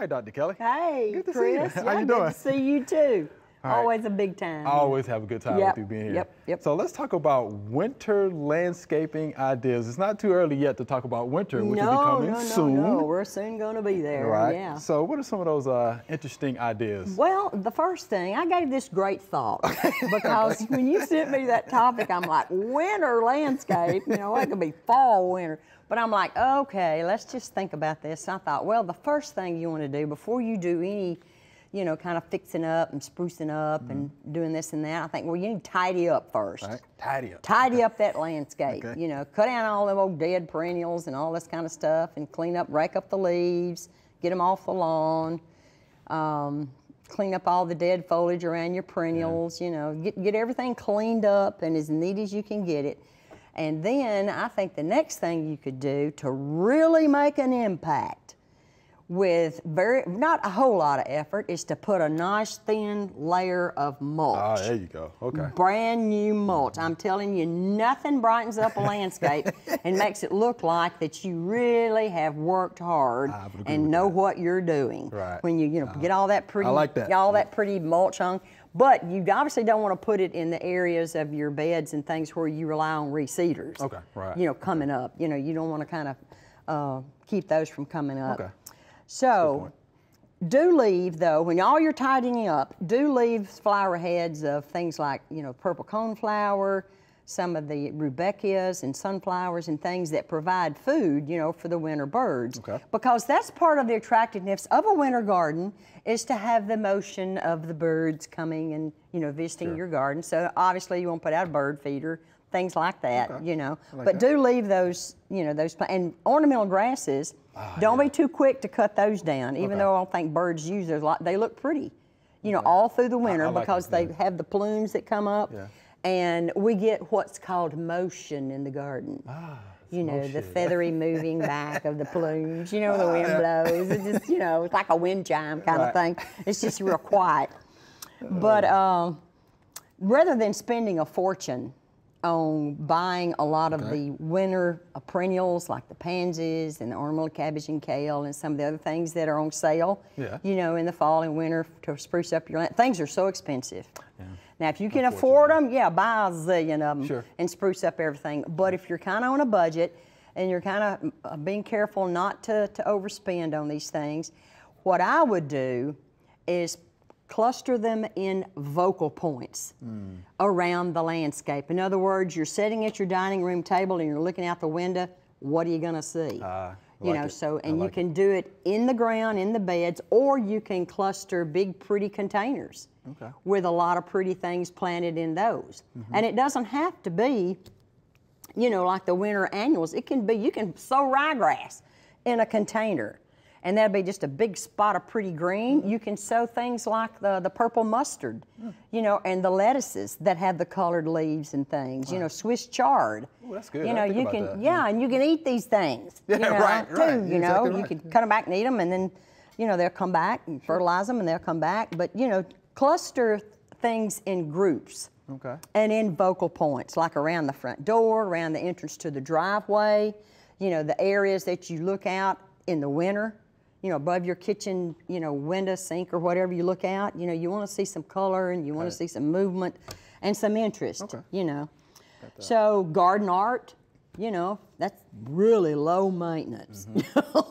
Hi, Dr. Kelly. Hey, good to Chris. See you. How you doing? Good to see you too. Right. Always a big time. I always have a good time with you being here. Yep. So let's talk about winter landscaping ideas. It's not too early yet to talk about winter, which will be coming soon. No, we're soon going to be there. Right. Yeah. So what are some of those interesting ideas? Well, the first thing, I gave this great thought because when you sent me that topic, I'm like, winter landscape, you know, it could be fall, winter. But I'm like, okay, let's just think about this. So I thought, well, the first thing you want to do before you do any kind of fixing up and sprucing up and doing this and that. I think, well, you need to tidy up first. Right. Tidy up. Tidy up that landscape. Okay. You know, cut down all them old dead perennials and all this kind of stuff and clean up, rake up the leaves, get them off the lawn, clean up all the dead foliage around your perennials, you know, get everything cleaned up and as neat as you can get it. And then I think the next thing you could do to really make an impact with not a whole lot of effort is to put a nice thin layer of mulch. Oh, there you go. Okay. Brand new mulch. I'm telling you, nothing brightens up a landscape and makes it look like that you really have worked hard and know what you're doing. Right. When you get all that pretty pretty mulch on. But you obviously don't want to put it in the areas of your beds and things where you rely on reseeders. Okay. Right. You know, coming up. You know, you don't want to kind of keep those from coming up. Okay. So do leave, though, when all you're tidying up, do leave flower heads of things like, you know, purple coneflower, some of the rudbeckias and sunflowers and things that provide food, you know, for the winter birds. Okay. Because that's part of the attractiveness of a winter garden is to have the motion of the birds coming and, you know, visiting your garden. So obviously you won't put out a bird feeder, things like that, you know. Like but do leave those, you know, those and ornamental grasses. Don't be too quick to cut those down, even though I don't think birds use those a lot. They look pretty, you know, all through the winter I like because they have the plumes that come up. Yeah. And we get what's called motion in the garden. You know, the feathery moving back of the plumes, you know, the wind blows. It's just, you know, it's like a wind chime kind of thing. It's just real quiet. But rather than spending a fortune on buying a lot of the winter perennials like the pansies and the ornamental cabbage and kale and some of the other things that are on sale, you know, in the fall and winter to spruce up your land. Things are so expensive. Yeah. Now, if you can afford them, buy a zillion of them and spruce up everything. But if you're kind of on a budget and you're kind of being careful not to overspend on these things, what I would do is cluster them in focal points around the landscape. In other words, you're sitting at your dining room table and you're looking out the window, what are you gonna see? You can do it in the ground, in the beds, or you can cluster big pretty containers with a lot of pretty things planted in those. And it doesn't have to be, you know, like the winter annuals. It can be, you can sow ryegrass in a container. And that'd be just a big spot of pretty green. You can sow things like the purple mustard, you know, and the lettuces that have the colored leaves and things, you know, Swiss chard. Ooh, that's good. You know, you can, and you can eat these things. Yeah, you know, too, you know, you can cut them back and eat them, and then, you know, they'll come back and fertilize them and they'll come back. But, you know, cluster things in groups and in focal points, like around the front door, around the entrance to the driveway, you know, the areas that you look out in the winter. You know, above your kitchen, you know, window, sink, or whatever you look out, you know, you want to see some color and you want to see some movement and some interest, you know. So garden art, you know, that's really low maintenance.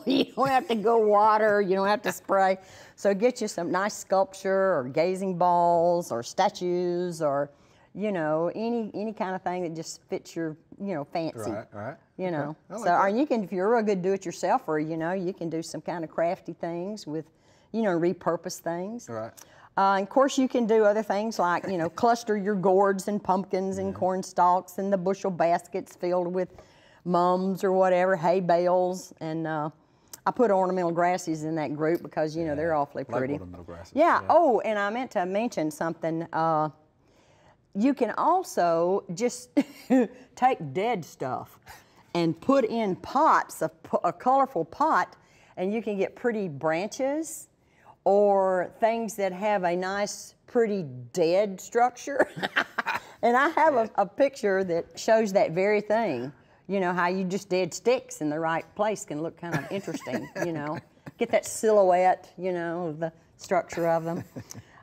You don't have to go water, you don't have to spray. So get you some nice sculpture or gazing balls or statues or, you know, any kind of thing that just fits your, you know, fancy. Right. You know, or you can, if you're a good do-it-yourselfer, you know, you can do some kind of crafty things with, you know, repurpose things. Right. And of course, you can do other things like, you know, cluster your gourds and pumpkins and corn stalks and the bushel baskets filled with mums or whatever, hay bales. And I put ornamental grasses in that group because, you know, they're awfully pretty. Like ornamental grasses. Yeah. Oh, and I meant to mention something. You can also just take dead stuff and put in pots, a colorful pot, and you can get pretty branches or things that have a nice, pretty dead structure. And I have a picture that shows that very thing, you know, how you just dead sticks in the right place can look kind of interesting, you know. get that silhouette, you know, of the structure of them.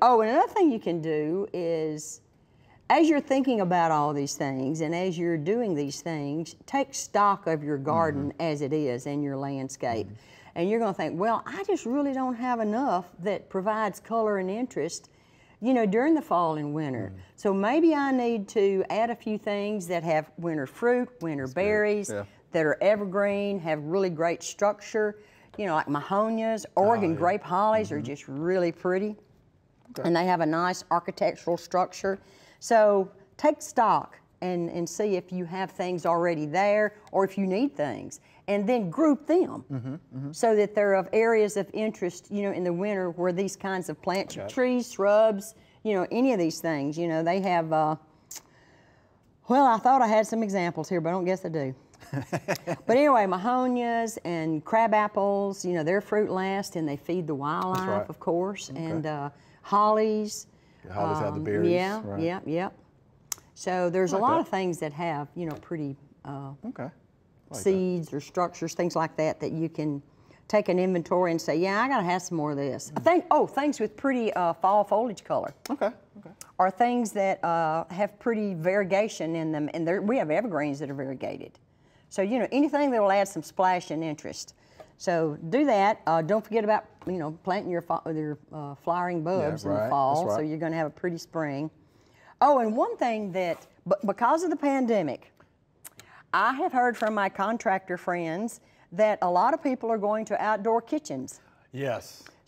Oh, and another thing you can do is, as you're thinking about all these things and as you're doing these things, take stock of your garden as it is and your landscape. And you're going to think, well, I just really don't have enough that provides color and interest, you know, during the fall and winter. So maybe I need to add a few things that have winter fruit, winter berries, that are evergreen, have really great structure, you know, like mahognias, Oregon grape hollies are just really pretty. And they have a nice architectural structure. So take stock and see if you have things already there or if you need things. And then group them so that they're of areas of interest, you know, in the winter where these kinds of plants, trees, shrubs, you know, any of these things, you know, they have, well, I thought I had some examples here, but I don't guess I do. But anyway, mahognias and crab apples, you know, their fruit lasts and they feed the wildlife, of course, and hollies. Hollies have the berries. So there's a lot of things that have, you know, pretty seeds or structures, things like that, that you can take an inventory and say, yeah, I got to have some more of this. I think, things with pretty fall foliage color. Or things that have pretty variegation in them. And we have evergreens that are variegated. So, you know, anything that will add some splash and interest. So do that. Don't forget about, you know, planting your flowering bulbs in the fall. So you're going to have a pretty spring. Oh, and one thing that, because of the pandemic, I have heard from my contractor friends that a lot of people are going to outdoor kitchens.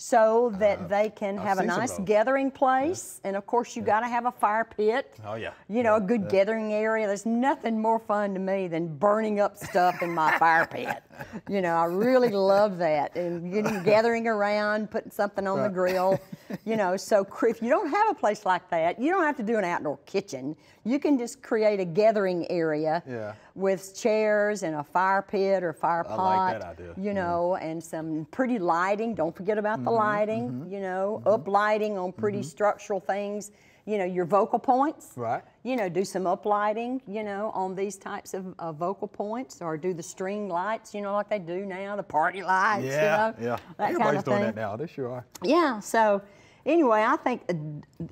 So that they can have a nice gathering place. And of course, you got to have a fire pit. You know, a good gathering area. There's nothing more fun to me than burning up stuff in my fire pit. You know, I really love that. And getting, gathering around, putting something on the grill. You know, so if you don't have a place like that, you don't have to do an outdoor kitchen. You can just create a gathering area with chairs and a fire pit or fire pot. I like that idea. You know, and some pretty lighting. Don't forget about the lighting, you know, up lighting on pretty structural things, you know, your vocal points, you know, do some up lighting, you know, on these types of vocal points, or do the string lights, you know, like they do now, the party lights, you know, that kind of thing. Everybody's doing that now, they sure are. Yeah, so anyway, I think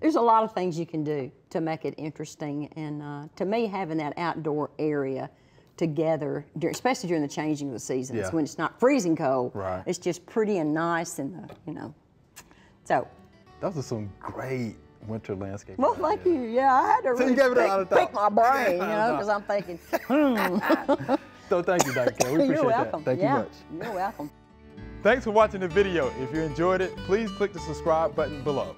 there's a lot of things you can do to make it interesting, and to me, having that outdoor area together, especially during the changing of the seasons, when it's not freezing cold. It's just pretty and nice, and you know, so. Those are some great winter landscapes. Well, thank you. Yeah, I had to really pick my brain, you know, because I'm thinking. So thank you, Dr. Kelly. We appreciate that. Thank you much. You're welcome. Thanks for watching the video. If you enjoyed it, please click the subscribe button below.